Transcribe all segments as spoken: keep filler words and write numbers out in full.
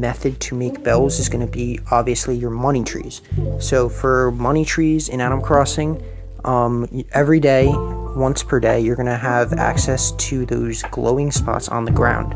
method to make bells is going to be obviously your money trees. So for money trees in Animal Crossing, um, every day, once per day, you're going to have access to those glowing spots on the ground.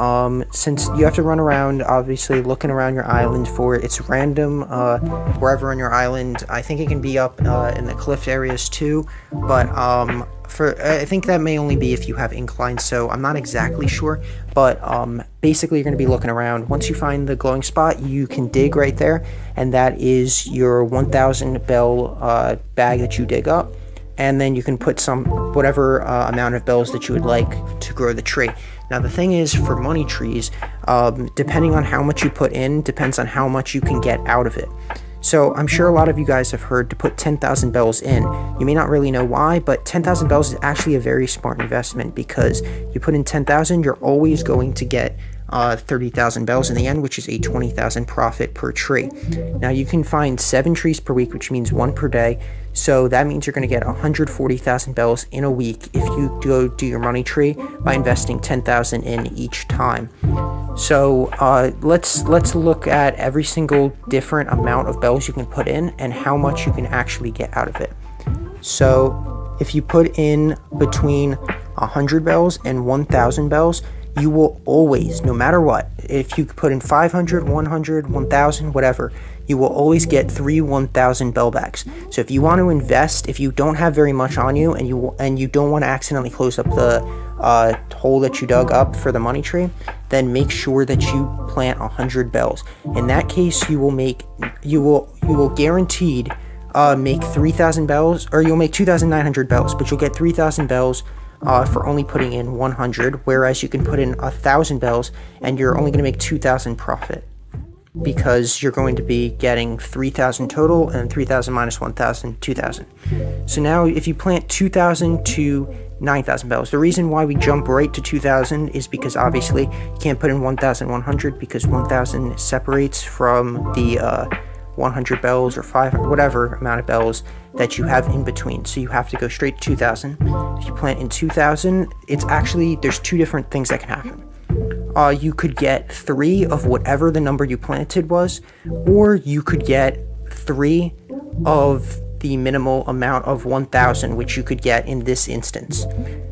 Um, since you have to run around, obviously looking around your island for it, it's random uh, wherever on your island. I think it can be up uh, in the cliff areas too, but um, for I think that may only be if you have incline, so I'm not exactly sure. But um, basically, you're going to be looking around. Once you find the glowing spot, you can dig right there, and that is your one thousand bell uh, bag that you dig up. And then you can put some, whatever uh, amount of bells that you would like to grow the tree. Now the thing is, for money trees, um, depending on how much you put in, depends on how much you can get out of it. So I'm sure a lot of you guys have heard to put ten thousand bells in. You may not really know why, but ten thousand bells is actually a very smart investment, because you put in ten thousand, you're always going to get Uh, thirty thousand bells in the end, which is a twenty thousand profit per tree. Now you can find seven trees per week, which means one per day. So that means you're going to get one hundred forty thousand bells in a week if you go do your money tree by investing ten thousand in each time. So uh, let's let's look at every single different amount of bells you can put in and how much you can actually get out of it. So if you put in between one hundred bells and one thousand bells, you will always, no matter what, if you put in five hundred, one hundred, one thousand, whatever, you will always get three one thousand bell bags. So if you want to invest, if you don't have very much on you and you and you don't want to accidentally close up the uh, hole that you dug up for the money tree, then make sure that you plant one hundred bells. In that case, you will make, you will, you will guaranteed uh, make three thousand bells, or you'll make two thousand nine hundred bells, but you'll get three thousand bells Uh, for only putting in one hundred, whereas you can put in a thousand bells and you're only going to make two thousand profit, because you're going to be getting three thousand total, and three thousand minus one thousand, two thousand. So now if you plant two thousand to nine thousand bells, the reason why we jump right to two thousand is because obviously you can't put in one thousand one hundred, because one thousand separates from the uh, one hundred bells or five hundred, whatever amount of bells that you have in between. So you have to go straight to two thousand. If you plant in two thousand, it's actually, there's two different things that can happen. Uh, you could get three of whatever the number you planted was, or you could get three of the minimal amount of one thousand, which you could get in this instance.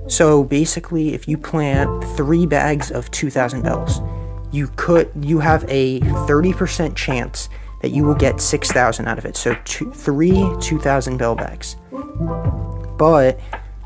So basically, if you plant three bags of two thousand bells, you could, you have a thirty percent chance that you will get six thousand out of it. So two, three two thousand bell bags. But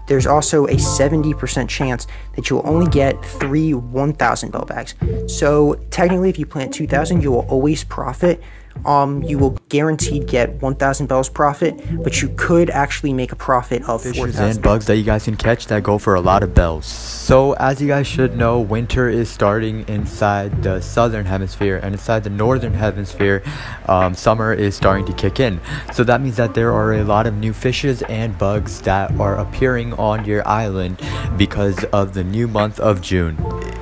there's also a seventy percent chance that you'll only get three one thousand bell bags. So technically, if you plant two thousand, you will always profit. Um, you will guaranteed get one thousand bells profit, but you could actually make a profit of four thousand. Fishes and bugs that you guys can catch that go for a lot of bells. So as you guys should know, winter is starting inside the southern hemisphere, and inside the northern hemisphere, um, summer is starting to kick in. So that means that there are a lot of new fishes and bugs that are appearing on your island because of the new month of June.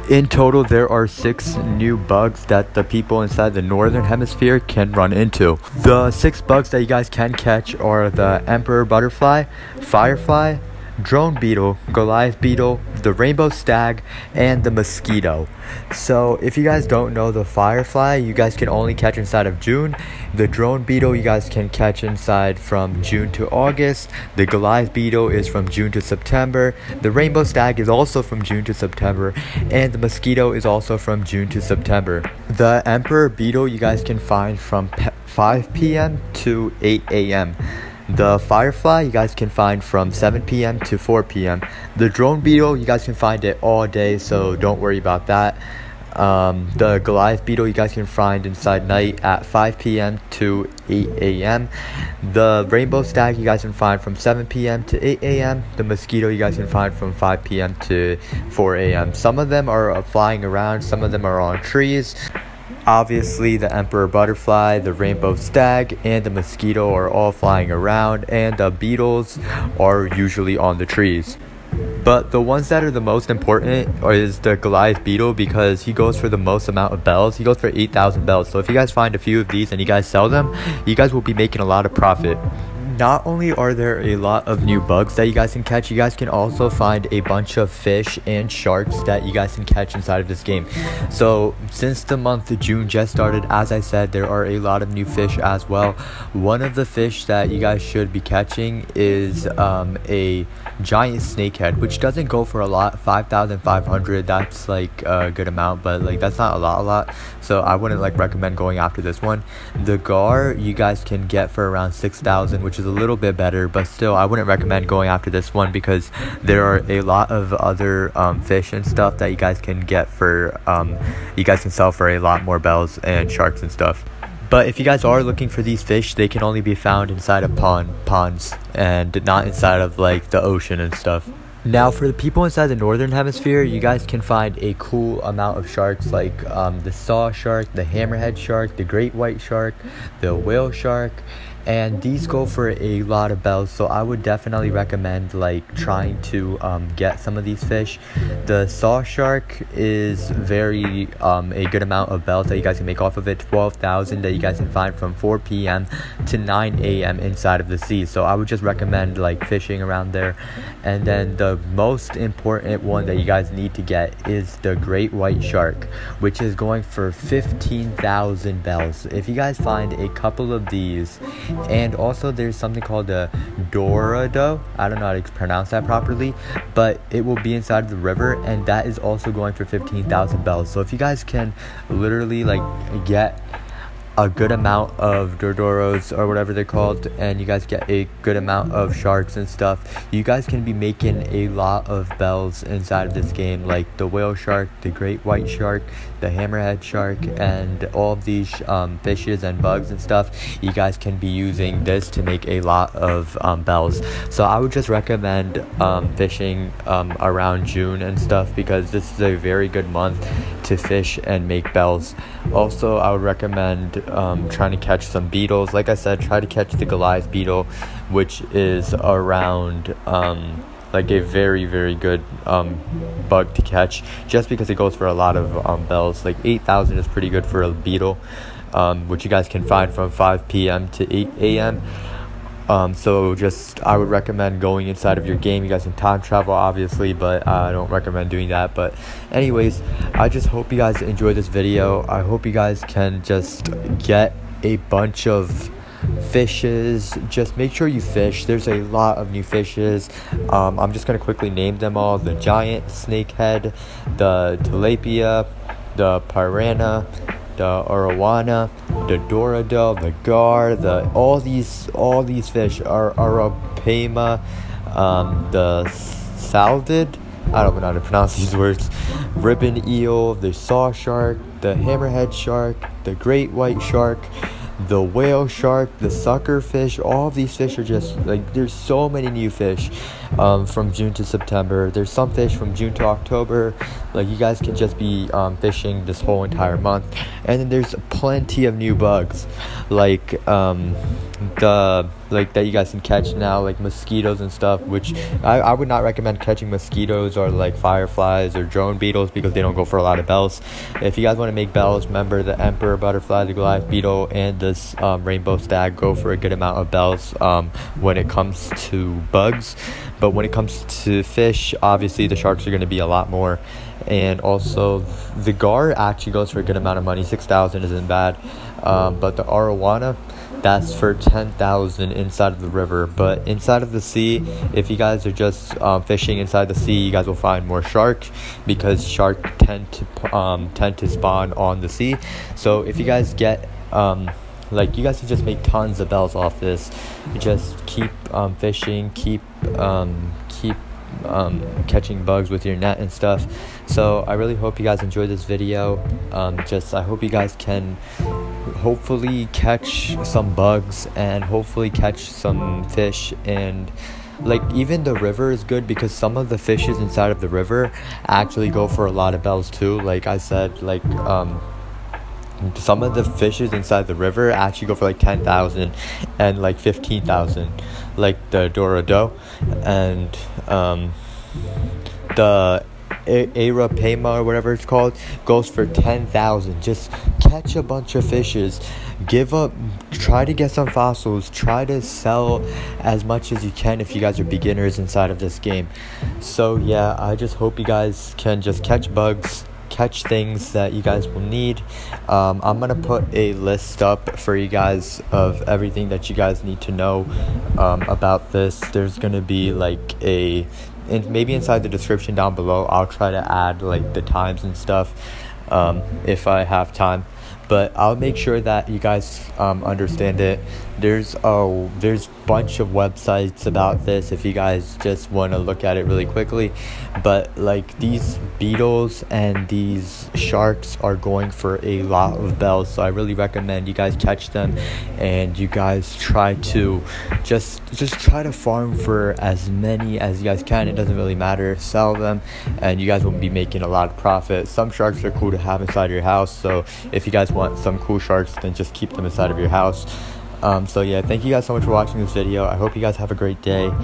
In total, there are six new bugs that the people inside the northern hemisphere can run into. The six bugs that you guys can catch are the emperor butterfly, firefly, drone beetle, Goliath beetle, the rainbow stag, and the mosquito. So if you guys don't know, the firefly you guys can only catch inside of June. The drone beetle you guys can catch inside from June to August. The Goliath beetle is from June to September. The rainbow stag is also from June to September. And the mosquito is also from June to September. The emperor beetle you guys can find from five p m to eight a m The firefly you guys can find from seven p m to four p m The drone beetle you guys can find it all day, so don't worry about that. Um, the Goliath beetle you guys can find inside night at five p m to eight a m The rainbow stag you guys can find from seven p m to eight a m The mosquito you guys can find from five p m to four a m Some of them are flying around, some of them are on trees. Obviously, the emperor butterfly, the rainbow stag, and the mosquito are all flying around, and the beetles are usually on the trees. But the ones that are the most important is the Goliath beetle, because he goes for the most amount of bells. He goes for eight thousand bells. So if you guys find a few of these and you guys sell them, you guys will be making a lot of profit. Not only are there a lot of new bugs that you guys can catch, you guys can also find a bunch of fish and sharks that you guys can catch inside of this game. So since the month of June just started, as I said, there are a lot of new fish as well. One of the fish that you guys should be catching is um, a giant snakehead, which doesn't go for a lot. Five thousand five hundred, that's like a good amount, but like that's not a lot a lot so I wouldn't like recommend going after this one. The gar you guys can get for around six thousand, which is a little bit better, but still I wouldn't recommend going after this one because there are a lot of other um, fish and stuff that you guys can get for um, you guys can sell for a lot more bells and sharks and stuff. But if you guys are looking for these fish, they can only be found inside of pond ponds and not inside of like the ocean and stuff. Now for the people inside the northern hemisphere, you guys can find a cool amount of sharks, like um, the saw shark, the hammerhead shark, the great white shark, the whale shark, and these go for a lot of bells. So I would definitely recommend like trying to um, get some of these fish. The saw shark is very um, a good amount of bells that you guys can make off of it. Twelve thousand that you guys can find from four p m to nine a m inside of the sea. So I would just recommend like fishing around there. And then the most important one that you guys need to get is the great white shark, which is going for fifteen thousand bells. If you guys find a couple of these, and also there's something called the dorado, I don't know how to pronounce that properly, but it will be inside of the river, and that is also going for fifteen thousand bells. So if you guys can literally like get a good amount of dorados or whatever they're called, and you guys get a good amount of sharks and stuff, you guys can be making a lot of bells inside of this game, like the whale shark, the great white shark, the hammerhead shark, and all of these um, fishes and bugs and stuff. You guys can be using this to make a lot of um, bells. So I would just recommend um, fishing um, around June and stuff, because this is a very good month to fish and make bells. Also, I would recommend Um, trying to catch some beetles. Like I said, try to catch the Goliath beetle, which is around um, like a very very good um, bug to catch, just because it goes for a lot of um, bells. Like eight thousand is pretty good for a beetle, um, which you guys can find from five p m to eight a m Um, so just I would recommend going inside of your game. You guys can time travel obviously, but uh, I don't recommend doing that. But anyways, I just hope you guys enjoyed this video. I hope you guys can just get a bunch of fishes. Just make sure you fish. There's a lot of new fishes. um, I'm just going to quickly name them all: the giant snakehead, the tilapia, the piranha, the arowana, the dorado, the gar, the all these all these fish are arapaima, um, the saldid, I don't know how to pronounce these words, ribbon eel, the saw shark, the hammerhead shark, the great white shark, the whale shark, the sucker fish. All of these fish are just like, there's so many new fish um, from June to September. There's some fish from June to October. Like you guys can just be um, fishing this whole entire month. And then there's plenty of new bugs, like um, the like that you guys can catch now, like mosquitoes and stuff, which I, I would not recommend catching mosquitoes or like fireflies or drone beetles, because they don't go for a lot of bells. If you guys want to make bells, remember the emperor butterfly, the Goliath beetle, and this um, rainbow stag go for a good amount of bells um, when it comes to bugs. But when it comes to fish, obviously the sharks are going to be a lot more. And also the gar actually goes for a good amount of money. Six thousand isn't bad, um, but the arowana, that's for ten thousand inside of the river. But inside of the sea, if you guys are just um, fishing inside the sea, you guys will find more sharks, because shark tend to um, tend to spawn on the sea. So if you guys get um, like you guys can just make tons of bells off this. Just keep um, fishing, keep um, keep um catching bugs with your net and stuff. So I really hope you guys enjoyed this video. Um just I hope you guys can hopefully catch some bugs and hopefully catch some fish. And like even the river is good, because some of the fishes inside of the river actually go for a lot of bells too. Like I said, like um some of the fishes inside the river actually go for like ten thousand and like fifteen thousand, like the dorado and um, the arapaima or whatever it's called goes for ten thousand. Just catch a bunch of fishes, give up, try to get some fossils, try to sell as much as you can if you guys are beginners inside of this game. So yeah, I just hope you guys can just catch bugs, catch things that you guys will need. um, I'm gonna put a list up for you guys of everything that you guys need to know um, about this. There's gonna be like a, and maybe inside the description down below I'll try to add like the times and stuff um, if I have time, but I'll make sure that you guys um, understand it. There's a there's bunch of websites about this if you guys just want to look at it really quickly, but like these beetles and these sharks are going for a lot of bells, so I really recommend you guys catch them and you guys try to just just try to farm for as many as you guys can. It doesn't really matter, sell them and you guys will be making a lot of profit. Some sharks are cool to have inside your house, so if you guys want some cool sharks then just keep them inside of your house. Um, so yeah, thank you guys so much for watching this video. I hope you guys have a great day.